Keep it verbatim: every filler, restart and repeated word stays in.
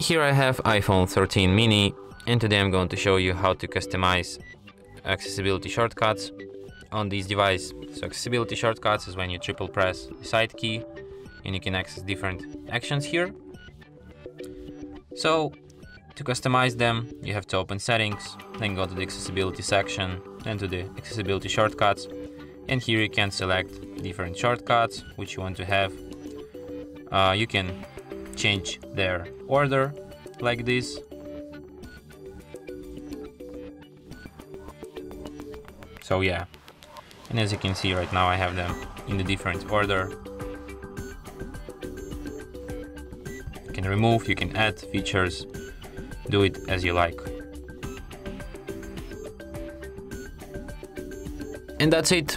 Here I have iPhone thirteen mini, and today I'm going to show you how to customize accessibility shortcuts on this device. So accessibility shortcuts is when you triple press the side key and you can access different actions here. So to customize them, you have to open settings, then go to the accessibility section, then to the accessibility shortcuts, and here you can select different shortcuts which you want to have. Uh, you can change their order like this. So yeah, and as you can see right now I have them in the different order. You can remove, you can add features, do it as you like. And that's it.